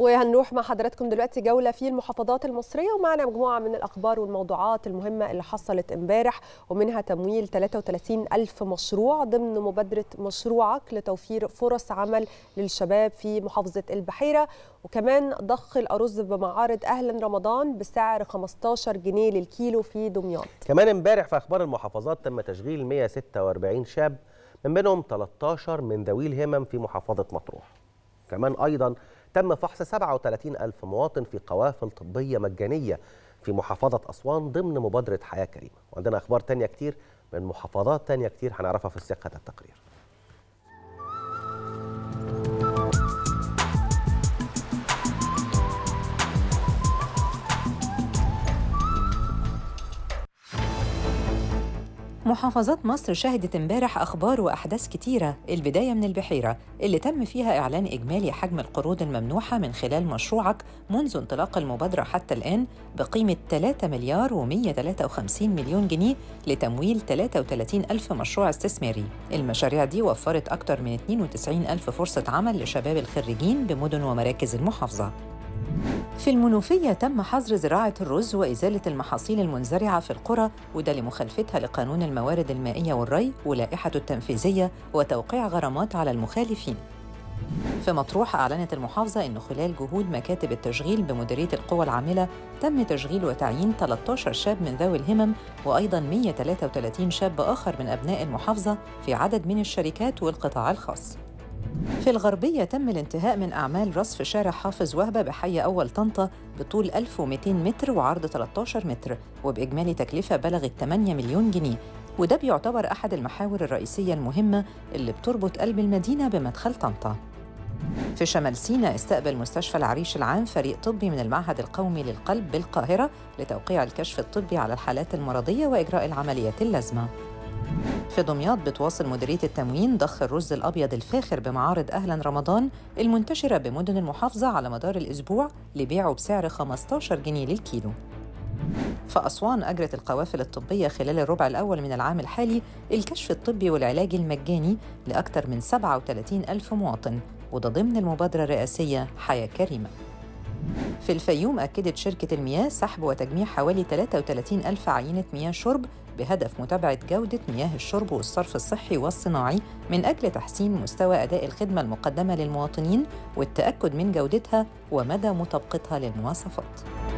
وهنروح مع حضراتكم دلوقتي جولة في المحافظات المصرية، ومعنا مجموعة من الأخبار والموضوعات المهمة اللي حصلت امبارح، ومنها تمويل 33 ألف مشروع ضمن مبادرة مشروعك لتوفير فرص عمل للشباب في محافظة البحيرة، وكمان ضخ الأرز بمعارض أهلا رمضان بسعر 15 جنيه للكيلو في دمياط. كمان امبارح في أخبار المحافظات تم تشغيل 146 شاب، من بينهم 13 من ذوي الهمم في محافظة مطروح. كمان أيضا تم فحص 37 ألف مواطن في قوافل طبية مجانية في محافظة أسوان ضمن مبادرة حياة كريمة. وعندنا أخبار تانية كتير من محافظات تانية كتير هنعرفها في سياق هذا التقرير. محافظات مصر شهدت امبارح أخبار وأحداث كتيرة. البداية من البحيرة اللي تم فيها إعلان إجمالي حجم القروض الممنوحة من خلال مشروعك منذ انطلاق المبادرة حتى الآن بقيمة 3 مليار و153 مليون جنيه لتمويل 33 ألف مشروع استثماري. المشاريع دي وفرت أكتر من 92 ألف فرصة عمل لشباب الخريجين بمدن ومراكز المحافظة. في المنوفية تم حظر زراعة الرز وإزالة المحاصيل المنزرعة في القرى، وده لمخالفتها لقانون الموارد المائية والري ولائحته التنفيذية وتوقيع غرامات على المخالفين. في مطروح أعلنت المحافظة أنه خلال جهود مكاتب التشغيل بمديرية القوى العاملة تم تشغيل وتعيين 13 شاب من ذوي الهمم، وأيضاً 133 شاب آخر من أبناء المحافظة في عدد من الشركات والقطاع الخاص. في الغربية تم الانتهاء من أعمال رصف شارع حافظ وهبة بحي أول طنطا بطول 1200 متر وعرض 13 متر، وبإجمالي تكلفة بلغت 8 مليون جنيه، وده بيعتبر أحد المحاور الرئيسية المهمة اللي بتربط قلب المدينة بمدخل طنطا. في شمال سيناء استقبل مستشفى العريش العام فريق طبي من المعهد القومي للقلب بالقاهرة لتوقيع الكشف الطبي على الحالات المرضية وإجراء العمليات اللازمة. في دمياط بتواصل مديرية التموين ضخ الرز الأبيض الفاخر بمعارض أهلا رمضان المنتشرة بمدن المحافظة على مدار الأسبوع لبيعه بسعر 15 جنيه للكيلو. في أسوان أجرت القوافل الطبية خلال الربع الأول من العام الحالي الكشف الطبي والعلاج المجاني لأكثر من 37 ألف مواطن، وده ضمن المبادرة الرئاسية حياة كريمة. في الفيوم أكدت شركة المياه سحب وتجميع حوالي 33 ألف عينة مياه شرب بهدف متابعة جودة مياه الشرب والصرف الصحي والصناعي من أجل تحسين مستوى أداء الخدمة المقدمة للمواطنين والتأكد من جودتها ومدى مطابقتها للمواصفات.